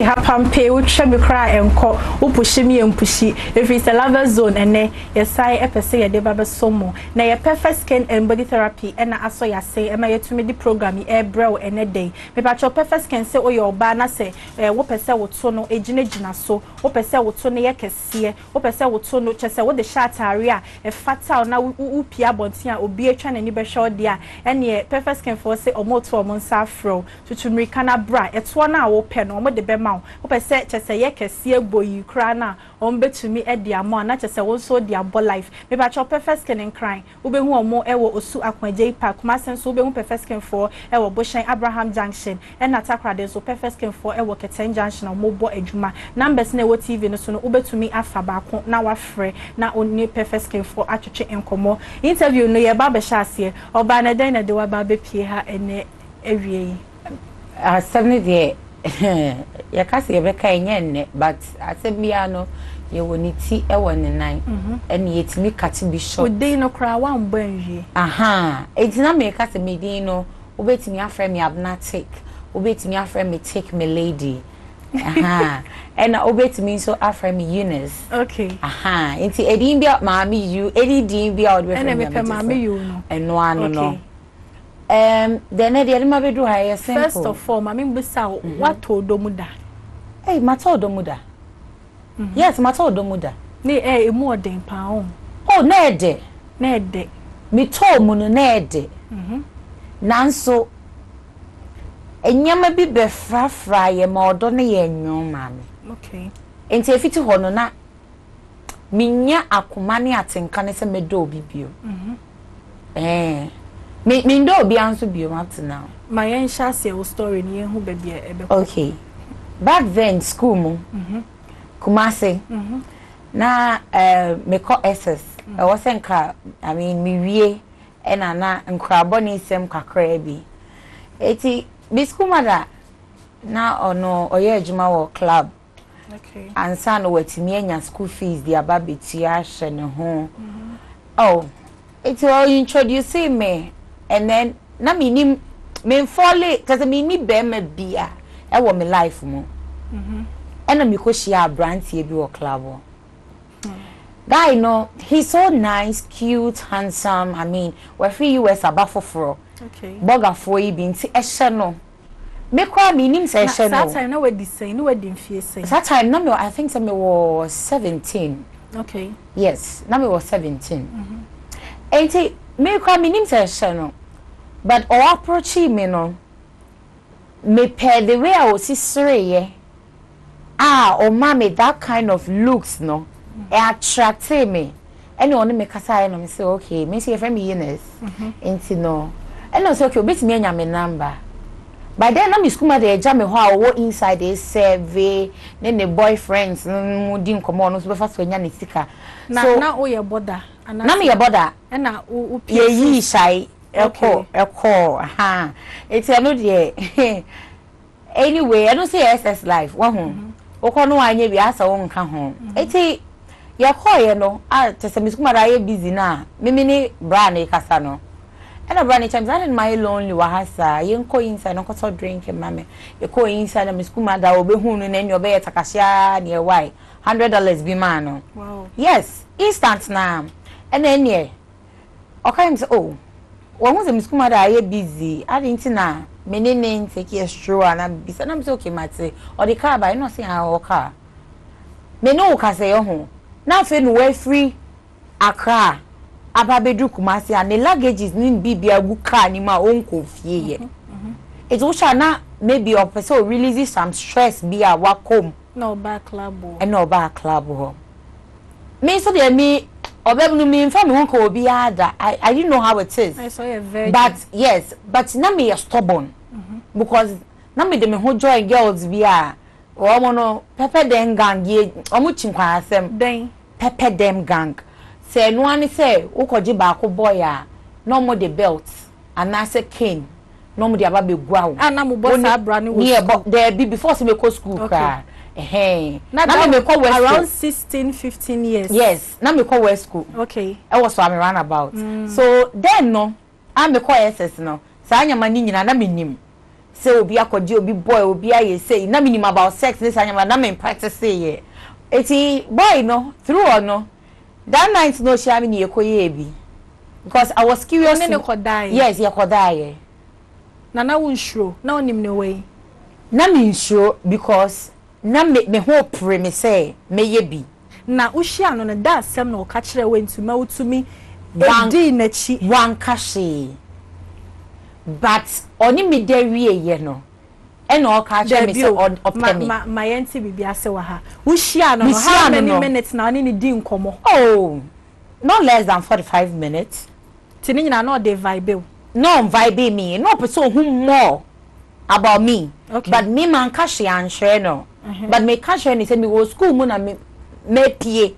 Happen pay which shall be cry and call who me and pushy if it's a lover zone and then yes I say a debaba so more now your perfect skin and body therapy and I saw ya say am I to me the program air brow and a day but your perfect skin say oh your banner say what percent would so no agent so what percent would so near cassia what percent would so no chest what the shot area a fatal now pia bontia or be a chan and you be sure dear and yet perfect skin for say or more to a month afro to me can bra it's 1 hour pen or what the bema ope se chese ye kese boyi kra na ombetumi e de amo na chese wo so de abo life me ba cho perfect skin in crying obehu omo e wo osu akwanje park masen so obehu perfect skin for e wo Boshen Abraham Junction e na takrade so perfect skin for e wo Keten Junction omo bo adwuma numbers na wo TV no so no obetumi afa ba ko na wa frɛ na oni perfect skin for atwetwe enkomo interview no ye ba be hyaase oba na den na de wa ba be pie ha ene ewie a 70 ya kasi yebeka enye but asebia no ye woni ti e woni nan ene yetimi kati bi shop odin no kra wa mbo enhie aha etina me kasi medin no obetimi afrɛ me Abnatic obetimi afrɛ me Take Me Lady aha ena obetimi so afrɛ me Eunice okay aha enti edin bia maami you edin bia odwe ene me pe maami you no eno ano no then I didn't have do higher. First of all, I mean, beside what told Domuda? Hey, Mato Domuda. Yes, Mato Domuda. Nay, a more than pound. Oh, Ned, Ned, me told Munu Ned. Nan so a yammer be befra fry a more donny and no mammy. Okay. And if it's a honor, not Minya Akumani at and can I medo be eh. Me do be answer be up now. My own chassis will story near who baby. Okay. Back then, school Kumase. Na me call SS. I wasn't car. I mean, me re and Anna and Craboni Sam Cacrabi. Eti, be school mother. Now or no, or your Juma or club. Okay. And son were to me and your school fees, dear Babby Tiash and home. Oh, it's all introducing me. And then, na minim me folly, cause I mean, me bear me beer. I want my life more. And I'm because she a brand or club. Guy, no, he's so nice, cute, handsome. I mean, we're free US about for okay, bugger for you being no. Me cry me name session. That time, no, what they say, no, what they say. That time, no, I think some was 17. Okay, yes, now was 17. Ain't me cry me name session, but or approach him, you know. Me pay the way I was history, ah, or mammy, that kind of looks, no, attract me. And only make a sign and say, okay, me see a friend, Eunice, ain't no, and also, okay, bit me and my number. By then, I'm school, they jam me how inside they survey, then the boyfriends, didn't come on, so fast when you're sicker. Now, oh, your bother. Nami ya boda ena u ye shai eko eko aha eti no de anyway I don't say SS life wo ho okọ no anye bi asa wo nka ho eti ye call ye no a tese misukuma da ye busy na mimi ni brand e kasa no ena brand times I in my lonely wahasa ye nko inside nko so drink mame ye ko inside misukuma da obehunu na enyo be ye takashia na ye why $100 bi ma no wow yes instant na. And then, yeah, okay, oh, what was the Miss Kumada? I busy. I didn't know many names take a straw and I'm busy. I'm so okay, might say, or the car, but I not saying our car. Me no can say, oh, now feel way free. A car, a baby Kumasi, and the luggage is need be a good car in my own coffee. It's also not maybe a person releases some stress be a walk home. No back club, and no back club. Me so they me. I didn't know how it is. I saw a very but yes, but now me stubborn because now me the whole joy girls be a no pepper them gang ye omuchim pepper them gang say no one say ukoji baako boy a no more the belt and I say cane no more the ababe guau and na mo boss abra ni wo there be before say me go school cry. Hey, now me call West around 16, 15 years. Yes, now me call West school. Okay, I was what I'm around about. So then no, I'm the call SS no. So I'm your man in na me nim. say obi akodi obi boy obi aye say na minimum about sex this anyama na men practice say eti boy no through or no that night no she am ni ekoye bi because I was curious no kodai yes ye kodai nana won show na onim ne way na me show because na me hope me say me ye bi na ushia no na da asem na o ka kire we ntuma utumi edi na chi wan kashi but oni me dey we ye no e na o ka kire me say optemi my auntie bibi ase wa ha ushia no how many minutes na oni ni di nkomo oh not less than 45 minutes tini na no dey vibe no vibe me no person who more about me okay. But me man kashi an share no but me kashi ni say me go school mo na me me pie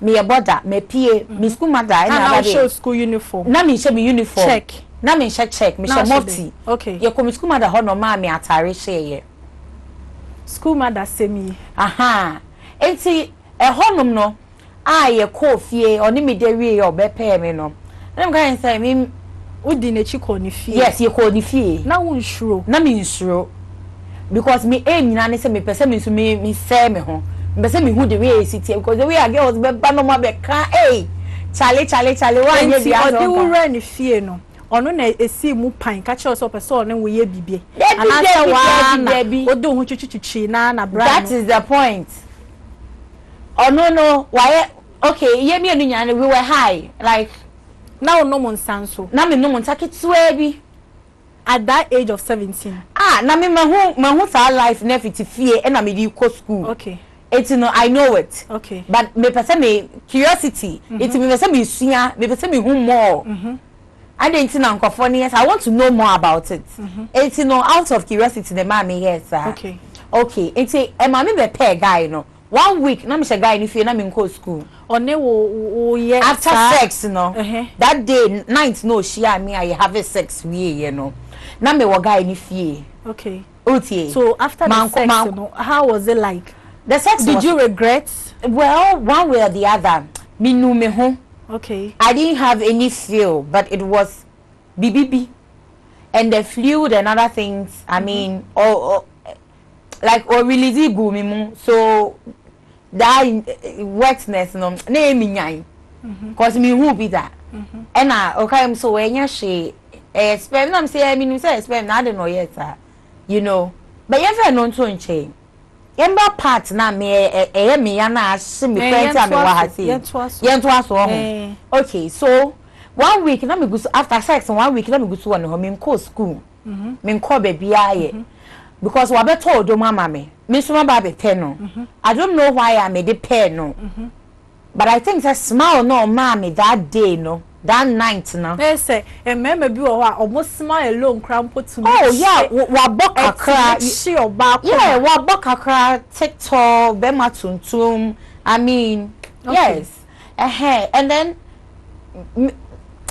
me border me pie me school mother na show school uniform na me show me uniform check na me check me show mufti okay you come school mother ho no ma me atare share ye school mother say me aha enti e honum no aye ko fie oni me de wie o be pay me no na me kan say me udi nechi ko ni fie yes ye ko ni fie na won sure na me sure because me aim na ne say me pese me so me say me ho but say me who the way sit here because the way I girls be ba no ma be kan eh chale wan ye bia no o de wura ni fie no ono na esi mu pan ka che so person no we ye bibie anasa wa na o de ho chichichi na bra that is the point ono no why okay ye me anu nyane we were high like now no mon sanso na me no mon taketsu abi at that age of 17 na me ma hu sa life na fit fie e na me di ko school okay it's no I know it okay but me person me curiosity it's me person me sua me person me hu more I didn't know nkofo ne yes I want to know more about it it's no out of curiosity the mommy yes okay it's e ma me be pair guy no 1 week na me she guy ni fie na me go school one wo ye after sex no that day night no she and me I have sex we you know na me wo guy ni fie okay otie so after the sex no how was it like the sex did you regret? Well, one way or the other. Me knew me home. Okay. I didn't have any feel, but it was BBB. And the fluid and other things, I mean, like, or really boom. So, that wetness, no, name because me who be that. And I, okay, I'm so when she spend, I'm saying, I mean, you say, spend, I don't know yet, you know. But you ever known so in change. Yemba part na me me ya na ase me kwenti am wa ha se yentwaso ho okay so 1 week na me go after sex 1 week na me go to no me go school me go be bia ye because we be told o mama me so ma be pe no I don't know why I made the pe no but I think that smile no mama that day no that night now they say and remember be almost smile alone cramp to me oh yeah wa boka kra she oba yeah wa boka kra TikTok be matuntum I mean okay. Yes and then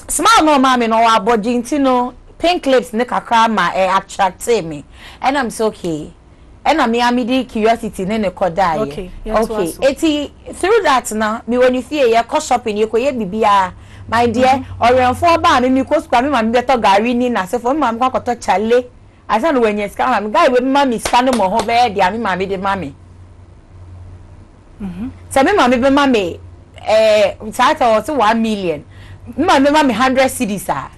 smile no mommy no wa bodinti no pink lips ne kakra ma attract me and I'm so okay and I am the curiosity ne kodai okay eti through that now me when you fear you call shopping you ko ye bibia my dear, or you for ba me mi ko square me ma beto gari ni na se for me ma ko to chale. I said when you scam am guy we ma mi scan mo ho be dia me ma me de ma me. So me ma me be ma me title so 1 million. Me ma me ma me 100 cedis ah.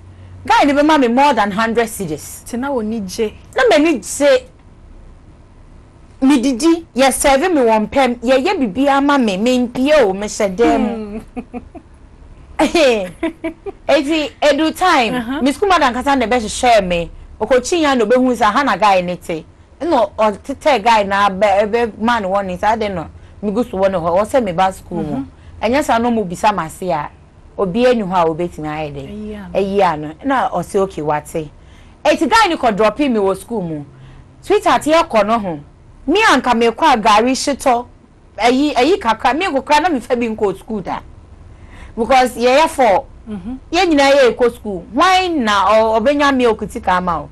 Guy ni be ma me more than 100 cedis. Tina woni je. Na me ni se me didi ye serve me one pem ye ye bibia ma me me mpie o me se dem. Every edu time Miss Kumadan kasa na be share me okochinya no be hu sa hana guy nete no o tete guy na be man one is I don't know me go so one ho o se me ba school mo enya sa no mo bisa mase a obi enu ha obetimi aide eyi ano na o se okay wate eti guy ni ko drop me wo school mo sweetheart e ko no ho me anka me kwa gari shito eyi kakra me go kra na me fa bi nko school da because ye yeah, for ye nyina ye ko school why na obenya me okutika ma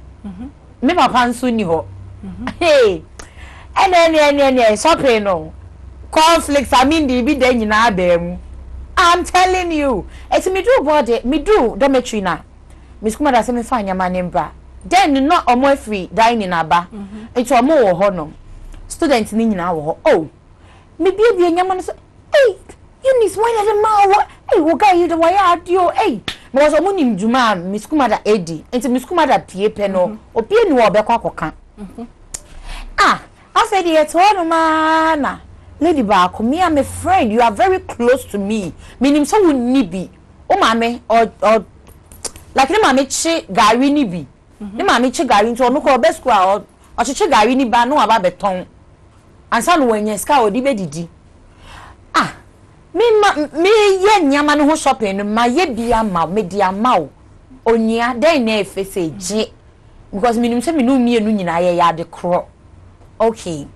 me papa nso ni ho hey and shopping no conflicts I mean dey be dey nyina abem I'm telling you it's me do body me do dormitory na Miss Kumada say me fa nyama ne mbra Then not a more free dining aba. It's a more honor. Students in our oh, maybe the young man said, hey, you miss one at a mile. Hey, what guy you the way out your eight? Was a woman, Juma, Miss Kumada Eddie, and to Miss Kumada Pia Peno, or Pia Nuabecoca. Ah, I said, yes, one man. Lady Barco, me, I'm afraid you are very close to me, meaning so would nibby. Oh, mammy, or like the mammy che Gary nibby. The mammy che Gary to look or best crowd, or to che Gary nibba no about beton. And some when your scow dibedidi. Ah, me, yen yaman who shopping, my ye be a mouth, me dear mouth. Oh, near, then nay face a j. Because meaning some new near noon, I yard the crow. Okay.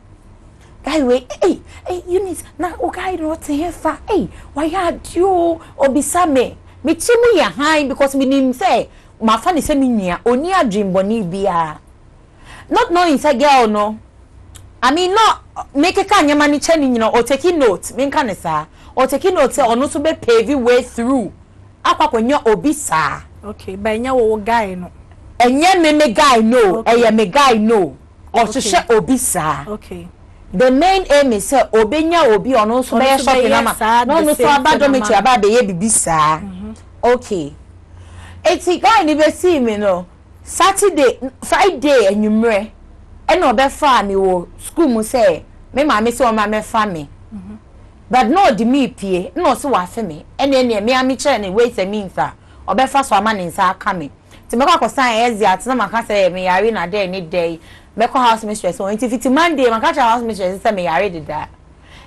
Anyway, hey, Eunice, now, okay, not to hear far, hey, why are you or be some me? Me chimney a high because me name say, my funny seminia, or near dream bonnie beer. Not knowing, say, girl, no. I mean, not make a can your money churning, you know, or taking notes, mean can sir, or taking notes, or not to be pave your way through. Up when you're obisa. Okay, by now, old guy, no. And yet, me guy, no, I am a guy, no, or to share obisa. Okay. The main aim is obenya obi ono so be shopping ama no no so abadomechi abade ye bibisa okay eti guy ni be see me no Saturday Friday enyumre e na obe fa me wo school mu say me ma me so ma me fa me but no di me pie no so wa fe me ene ne me ami chere ne wait a minute obe fa so ama ne nsa aka me ti me kwa kosan ezi ati na maka say me yare na dey ni dey Meko house mistress on if it's Monday, my catch house mistress and me already did that.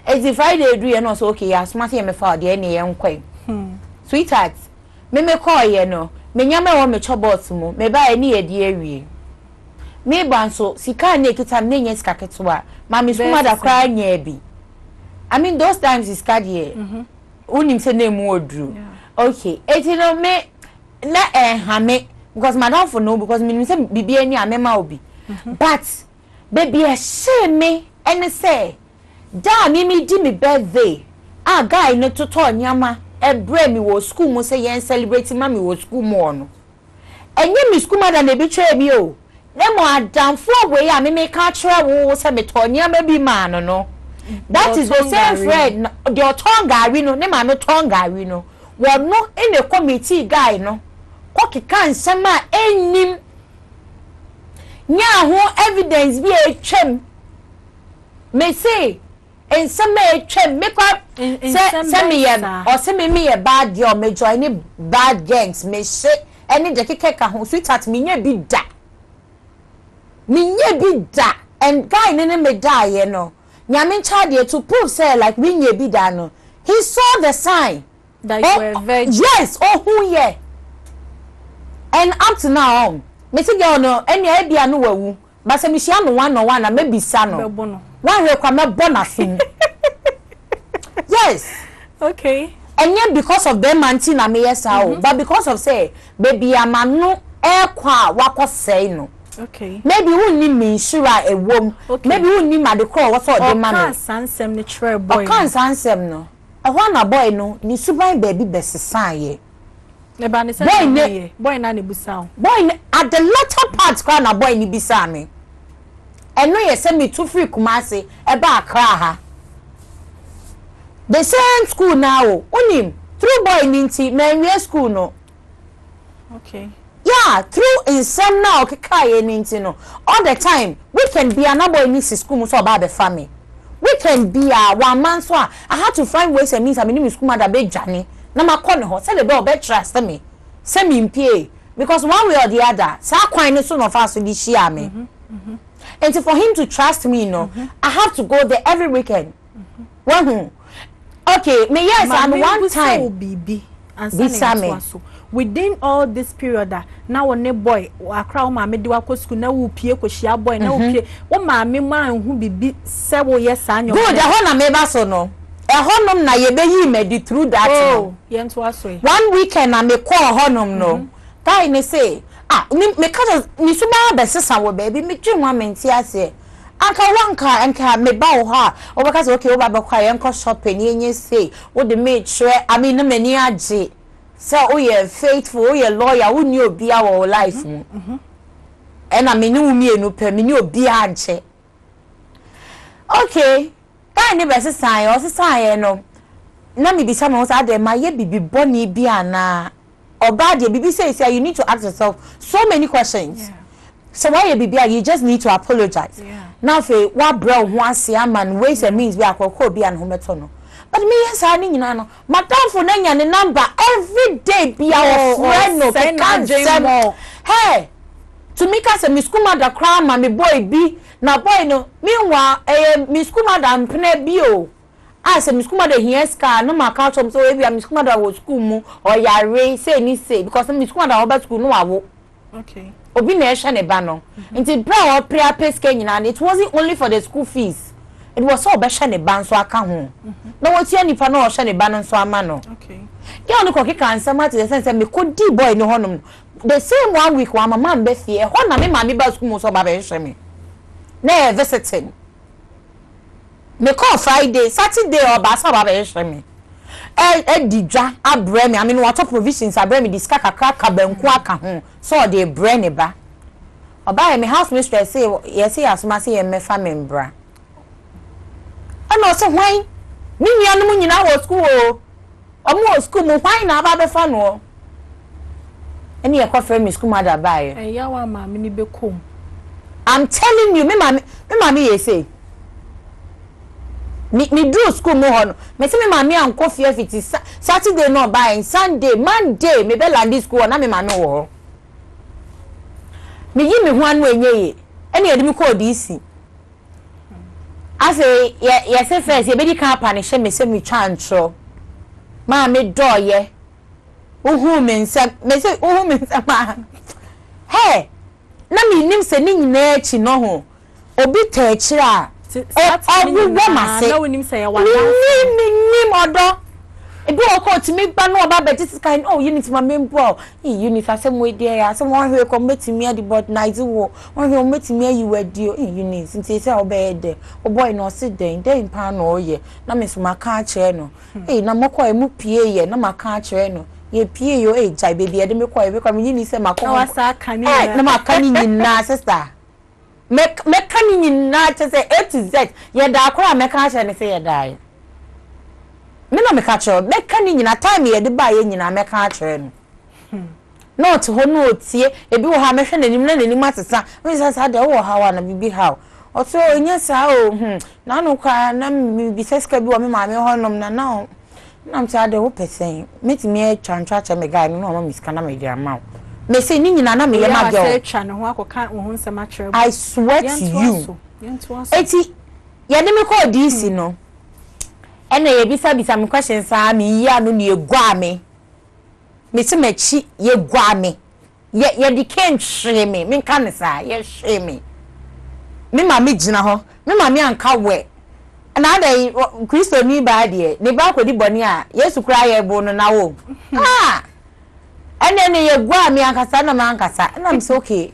It's Friday, do you know so okay, I smart him for the any young quay. Sweetheart, me call ye no, me yammer on me chobotsmo, me buy any a dear. Me banso, si can't make it a million scaketua, Mammy's mother crying ye be. I mean, those times is card ye. Unim send them more drew. Okay, it's no me, not a hammock, because madame for no, because me be any a memo. But baby, I say me and say, damn, me did me birthday. Ah, guy, not to turn yama. A brave me was school, must say, and celebrating mammy was school morn. And you miss Kuma than they betray me. Oh, no more down 4 way. I may make a trail was a metonia, maybe man or no. That is the same friend. Your tongue guy, we know, name I'm a tongue guy, we know. Well, no, in the committee guy, no. Cocky can't send my name. Nya ho evidence be a chem. Me say, and some may chem make up semi or semi me a bad girl may join any bad gangs, may shake any jacket cake who sweetheart me ye be da. Me ye be da, and guy nene may die, you know. Nyamin child ye to prove say like me ye be da no. He saw the sign that you were a virgin. Yes, oh who ye. And up to now on. Missy Gono, any idea no woo, but some Michiano 101 and maybe Sano. One will come up bonafin. Yes, okay. And yet, because of them, Mantina may yes, but because of say, baby, a man no air qua what was saying no. Okay, maybe we need me sure a womb. Maybe we need my decor for the man. Sansem the trail boy can't sansem no. A one a boy no, ni sublime baby best sign. Boy nani busa. Boy at the latter part kana boy ni bisa me. And no ye send me to free Kumasi eba Accra ha. The same school now. Onim through boy ninti menwe school no. Okay. Yeah, through in some now kekaye ninti no. All the time we can be another boy ninti school so about the family. We can be a one man so I had to find ways and means I mean school mother be journey. Na makon ho se le be obe trust me se me mpie because one way or the other sa kwan no so no fa so di share me and for him to trust me no I have to go there every weekend okay me yes ma and one time bibi and so within all this period now one boy akra ma me di wa ko school na wo pie ko share boy na wo pie wo ma me ma hu bibi se wo yes anyo good ho na me ba so no e honum na ye be yi me di through that oh ye nto aso 1 weekend na me call honum no guy ne say ah me ka ni so ba be sesa wo baby me dwinwa menti ase aka wanka enka me ba wo ha o ba ka say okay wo ba be kwa ye nko shop ni enye say wo de me sure I mean na mani age say oh you faithful oh you lawyer who knew be our life Ena minu umie nupe, minu obianche. Okay. Ka ni besi sanye, osi sanye no. Na mi bisha mwosa adema, ye bibi boni biana. Obadi, bibi say, you need to ask yourself so many questions. Yeah. So why you bibi, you just need to apologize. Yeah. Now fe, wa bro, one si aman, ways and means, we are koko bi an hometono. But me yes, I need you know. Madam for the number every day be our friend no can't hey, to make us a Miss Kumada crown, my boy be now boy no. Meanwhile, a Miss Kumada and Pnebio. I say Miss Kumada here's car no my couch so every Miss Kumada was school mo or yare say ni say because Miss Kumada over school no awo. Okay. Obi na esha ne ba no. Until prayer prayer pay skin and it wasn't only for the school fees. It was all bashane ban so aka ho na woti anipa na o hye ban so ama no okay ya onu ko kika ansama to the sense me ko di boy ni honum the same 1 week wa mama mbe fie ho na me mama ba school so ba be hye me na visiting me call Friday Saturday or ba so ba be hye me e didwa abre me I mean what provisions abre me diska kakra ka banku aka ho so dey bre ne ba oba me house mistress say yes asuma say me fa membra and also why me and you our school or school more fine about the funnel and you call friend Miss Kumada by a yawa mammy be cool. I'm telling you, mammy, say me do school more on me, mammy, and coffee if it is Saturday, no buying Sunday, Monday, maybe land this school and I'm in my no me give me 1 way, yea, and you had me call this. I say, yes, yes, you baby can't punish me, send me chancho. Mammy, door, ye. Oh, woman, sir, may say, oh, woman, sir, man. Hey, Nammy, name sending nature, no, obit a chair. I will not say, when you say, I want name, name, order. It will call to make Bano about this kind. Oh, you need my main ball. You need for some way, dear. Someone who commits me at the board nights war. One who met me, you were dear. You need since they say, obey oh, boy, no sit there in day pan all year. No, Miss Macar Channel. Hey, no more call mu PA, no Macar Channel. Ye PA your age, I baby, I didn't require you come in. Say, my call, sir, can you? No, coming in, sister. Make coming in, not to say A to Z. Yet, I call my car and say, I die. Me no me catch up. Me can't even time me. I did buy any. I me catch up. Not who knows. Ye. Ebi wo ha me shene ni mna ni ni matisa. Me sasa de wo ha wa na bibi ha. Oto onye sa o. Na no kwa na mi bi seska bi wo me ma me ho nom na na. Na mta de wo pesen. Me ti me twa me guy no ma mi ska na me dia ma. Me se ni nyina na me ye ma gyo. I swear to you. Eti ye ni me call DC no. And I be some questions. I mean, ya no near Guame. Mr. Mechi, ye Guame. Yet, ye can't shame me. Me can't say, yes, shame me. Me, my midginaho, me, my young cowway. Another Christo me by dear, the back with the bonia, yes, to cry a bone and I ah! And then ye Guame and Cassandra Mancassa, and I'm so okay.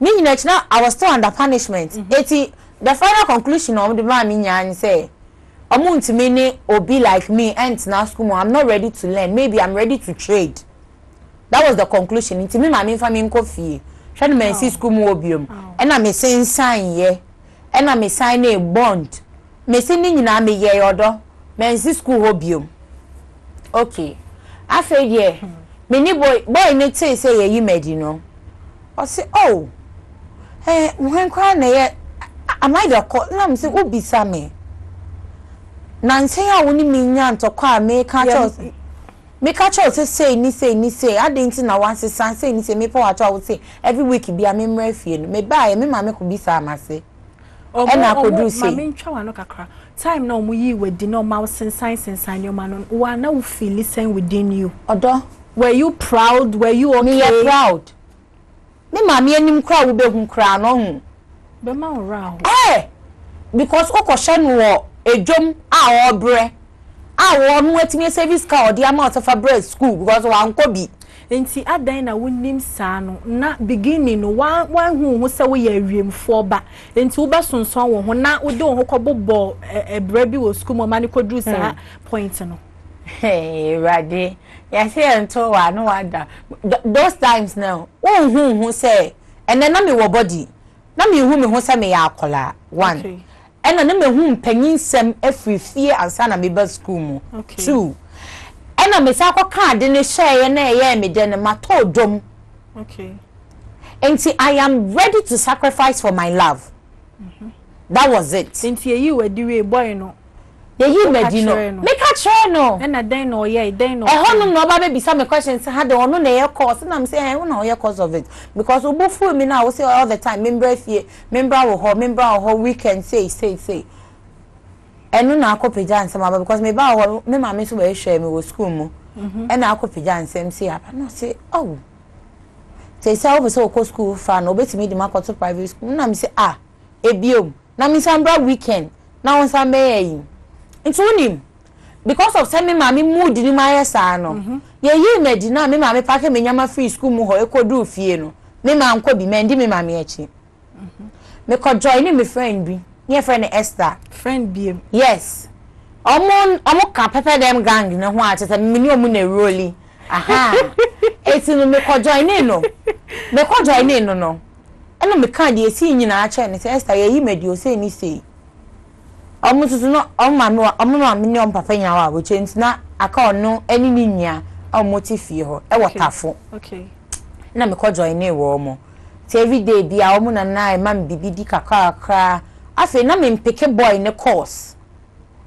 Meaning that now I was still under punishment. Eti, the final conclusion of the mammy say. Amun to me or be like me and now school I'm not ready to learn. Maybe I'm ready to trade. That was the conclusion. Into me, my main family coffee. Shall me see school mobium. And I'm a saying sign ye. And I'm a sign a bond. Me sending in army ye order. Men see school hobium. Okay. I said ye. Many boy need say ye you made you know. I say oh. Hey, when crying ye am I the court? I'm saying who be Sammy. Nancy, I only mean yan to call me catchers. Make a choice, say, ni say, ni say. I didn't know once his son saying, say, me poor, I would say, every week be a memory field. May buy me, mamma could be some, I say. Oh, and I could do say, time no, we were deno mouse and signs and sign your man on one now feel listen within you. Odo, were you proud? Were you okay? Proud? Me, mammy, and him crowd will be home crown on. Be my round. Eh! Because Okoshan war. A jump our bread. I want me a service car the amount of a bread school because one could be. And see, I dine a winning son, not beginning one who was away a room for back. And two basson someone who now would do a ball a bread or school money could do that point. Hey, Raddy, yes, here and told I no wonder those times now. Oh, who say and then I'm your body. Now me whom who send me alcohol one, and then me whom penny some every fear and son of me school two, and I miss our card in a share and a year me then my told them. Okay, and see, I am ready to sacrifice for my love. That was it. And see, you were doing boy no. You made you know, make a channel, and I don't know. Yeah, they know. I don't know about maybe some questions. I had on air course, and I'm saying I don't know your cause of it because we both me now. We say all the time, member or weekend say, and no, I copy Jan some other because maybe our mamma miss where share me with school, and I copy Jan same see up and I say, oh, they say, I was so called school fan, obey to me the market to private school. And I'm say, ah, a biome now, Miss Ambra weekend now on Sunday. Him because of sending mammy mood in my son. Yea, you may deny me, mammy, packing me, yama free school, more could do fieno. Me, ma'am, could be mendy me, mammy, etching. Me could join me, friend be near friend Esther, friend be yes. Among pepper them gang in a watch as a minimum rolly. Aha, it's in me could join in no. Me could join in no. And I'm a kind of seeing in our channel, Esther, you made you say me say. Almost not on my more, on million papa, which is not I call no any linear or motive you or waterful. Okay, now me call join a warm. So every day be our woman and I, man, be dick a car. I say, no, me pick a boy in a course.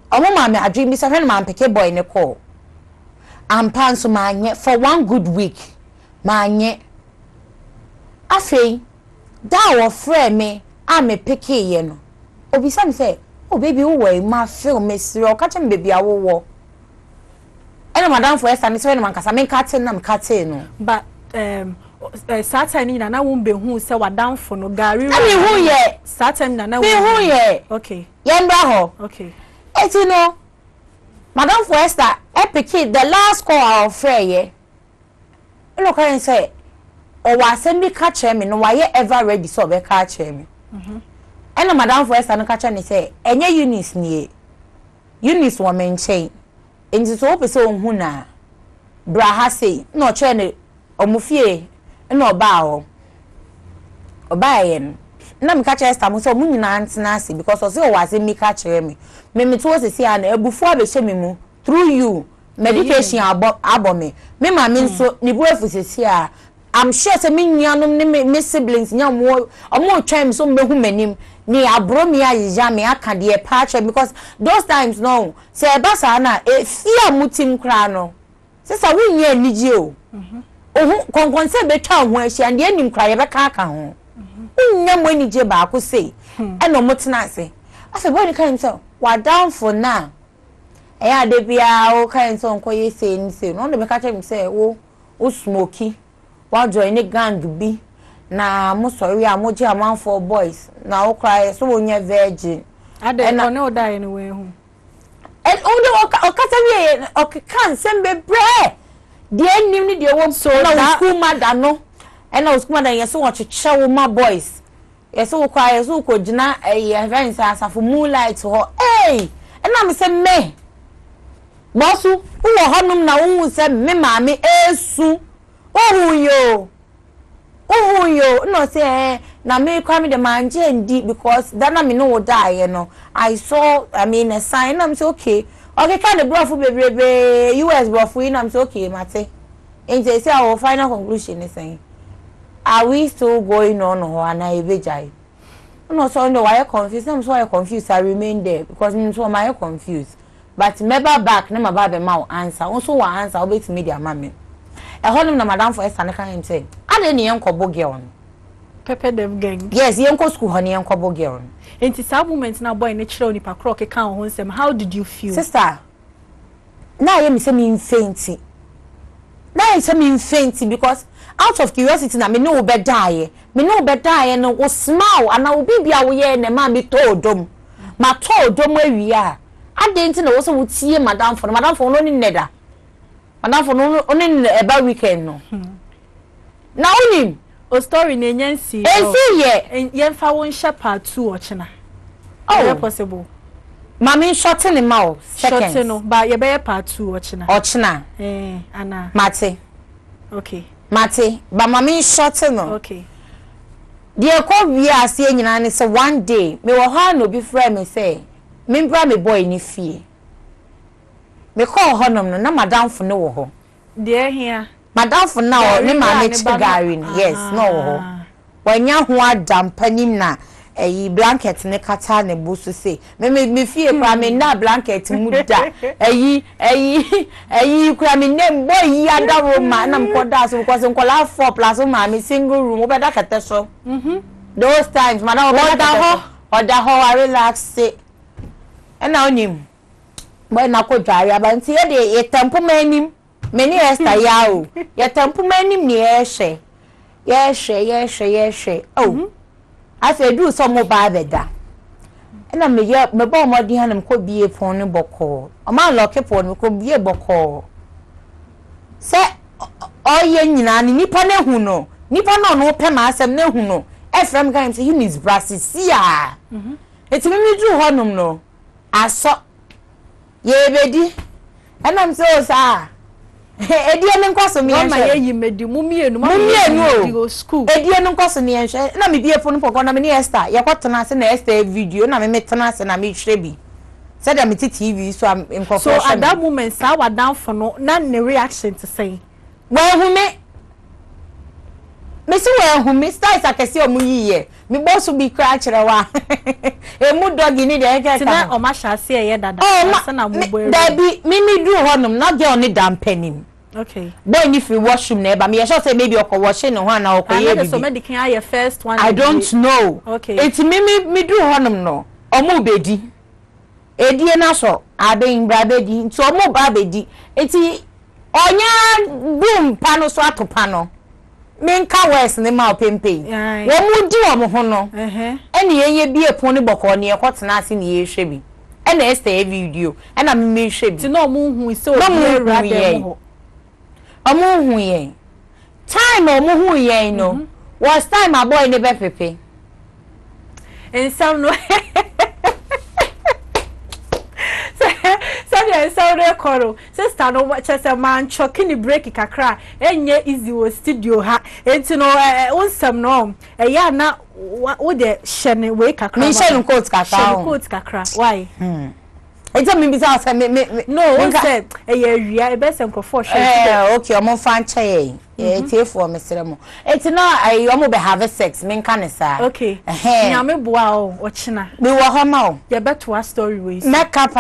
Oh, mamma, I dream Miss Henman pick a boy in a call. I'm pants man yet for one good week, man yet. I say, thou or friend me, I may pick a yen. Or be some say. Oh baby, who way my film Miss Rock catching baby I will and madam for us and it's when man cause I mean cutting I'm cutting but Saturday na na won't be who say what down for no Gary I mean who yeah Saturday na na who yeah okay yeah okay it's you know madam for us that epic the last call our fair yeah look I say oh I send me catch him and why you ever ready so be catch him and madam for us and catch and say, and ye Eunice near Eunice woman chain. And it's open so huna. Braha say, no chain or mufie, and no bow or buying. Nam catch us, I'm so moon and nasty because also was in me catch me. Mimmy towards the sea and before the shemimu through you. Medication about me. Mimma means so nibuef is here. I'm sure some young Miss siblings, young more or more times, some women near Abromia is yammy. I can't be a patcher because those times no, say Bassana, a fear mutim crano. Says I win ye need you. Oh, concern the town where she and the ending cry ever caca home. No money jabba could say, and no much nancy. I said, what kind so? What down for now? Eh, they be all kinds on coy saying, say, no, the catcher him say, oh, smoky. While joining gang to be now, most sorry, I'm much among four boys. Now cry so near virgin. I don't know die anyway. And all the Ocataway or can't send me bread. The end you need your own soul, madam. No, and I was mad and you so much show my boys. Yes, so cry so could not a event as of moonlight to her. Hey, and I'm saying, me, Bossu, who are honum now, who said, me, mammy, eh, soon. Oh yo, no say. Now me come the man deep because that I mean no die. You know, I saw. I mean a sign. I'm so okay. Kind of bluff baby. U.S. bluff. We I'm so okay, mate. And they say our final conclusion is saying, are we still going on or an I no, so no. I confused. I'm so confused. I remain there because I'm so I confused. But remember back. Never about the mouth answer. Also, what answer? I'll be to media mammy. A whole na madam for Esther and say, I didn't uncle Bogion. Pepper them gang. Yes, the uncle school honey uncle Bogion. And it's our woman's now boy natural nipa crock account on them. How did you feel? Sister, now I am saying fainty. Now I am saying fainty because out of curiosity, na me no be die. Me no be die and I will smile and I will be away and the man be told them. My told them where we are. I didn't know also would see madam for only nether. And now for only about weekend no. Now only a story in Yancy. And see ye and Yanfa won't shepherd too watching. Oh, possible. Mammy shorten him out, shorten by your bear part two watching. Ochina, eh, Anna Matty. Okay, Matty, but mammy shorten. Okay. Dear Kobe, I see you, and it's one day. Me will harm no be friend me say. Me bra me boy ni fee. Me call honum no, na madam for no ho. Dear here. Madam for now, ne ma make garin. Yes, no ho. When ya who are dampening na. A blanket ne kata ne busu se me fie kwa me na blanket muda ayi kwa me ne boy ya da roma na mkoda so kwa se nkola 4 plus ma me single room obeda kete so those times ma na oda ho relax se na onim boy na ko dware aba nti e de yetampo manim me ni Esther ya o yetampo manim ni ye hwe oh I said, do some more by the da. And I'm a my bomb or the hand could be a phone boko. A man lock upon could be a boko. Say, oh, yen, and Nippon who know. Nippon no pemas and no who know. Ephraim games, he needs brasses. See ya. It's when you do honum no. I saw ye, baby. And I'm so sad. Edianum Cosmi, my ye made the mummy and mummy and go school. Edianum Cosmi and share, and I may be a phone for Gonamini Esther. You got to answer an Esther video, and I met Tanas and I meet Shabby. Said I met TV, so I'm in. So at that moment, sour down for no, none the reaction to say. Well, who may Miss Well, who missed us, I can see a muye. Me boss will be cratching a while. A mood dog in it, I guess, or Masha say that. Oh, there be Mimi do honum, not the only dampening. Okay. Then if you wash him neighbor, me I shall say maybe you can wash in one hour. So many can I your first one? I don't know. Okay. It's me do honum no. Omo bedi. Edi na so abe in brabedi. It's omo babedi. It's onya boom pano so ato pano. Men kawes ne ma opempe. Wo mu di omo ho no. Eh eh. Ene ye bi epon ne boko ne ekotena ase ne ye hwe bi. Ene este video. Ena me hwe bi. Ti no mu hu so o ra dem ho. Omo huye time omo huye no was time my boy never pepe and some no so so koro sister no watch as a man choking the break kakra enye easy was studio ha enti no onsam no e ya na wo de shene we kakra me shene coat kakra why I tell me because I no said a best uncle for sure. Okay, I'm on fan chair. For Mr. Mo. It's not I almost have a sex, men can say. Okay, I'm a bow watching. We were home. You're back to our story. Make up.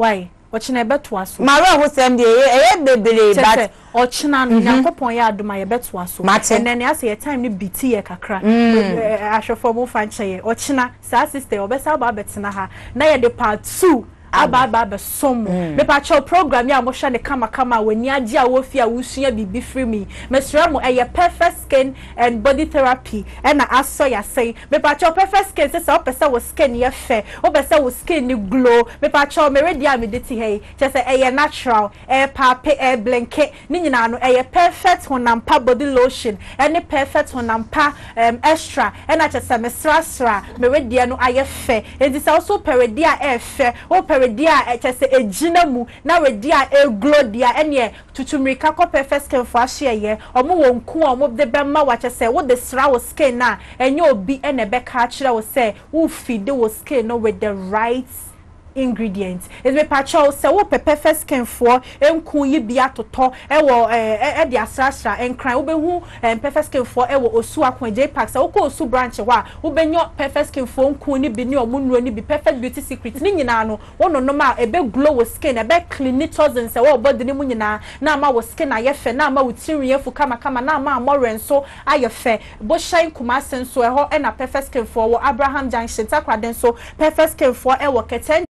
Why? Watching a bet to us. Mara was send the baby, but or China, Napopoya do my bet was Martin, and then I say a timely BT a crack. I shall form more fan chair or China, Sassy, or Bessa Babetsinaha. Nay, the part two. Ababa somo me pa cho program ya mo sha ne kama when ya ji a wo fi a wusua bibi free me mesra mo eye perfect skin and body therapy and I saw ya say me pa cho perfect skin say so person wo skin ye fair wo person wo skin ni glow me pa cho me ready am dey ti hey che say eye natural air pape air blanket ni nyina no eye perfect honam pa body lotion any perfect honam pa extra and I che say mesra sra me ready no aye fair and this also peredia air fair wo dia e chese ejina mu na we dia e glow dia ene tutumrika ko perfect skin for ahia ye omo wonku omo de bema wa chese wo the sra wo skin na enye obi ene be ka kire wo say wo feed wo skin no with the right ingredients it be pacho say wo perfect skin for enku yi bia toto e wo e de asrasra enkran wo be hu perfect skin for e wo osu akonje pack say wo ko osu branch wa wo be nyo perfect skin for enku ni bi ni omu nuro ni bi perfect beauty secret ni nyina no wo no normal e be glow skin e be clean it thousand say wo body ni mu nyina na ma wo skin aye fe na ma wo tinwe fu kama na ma amoren so aye fe bo shine kuma senso e ho e na perfect skin for wo Abraham Junction takwade so perfect skin for e wo keten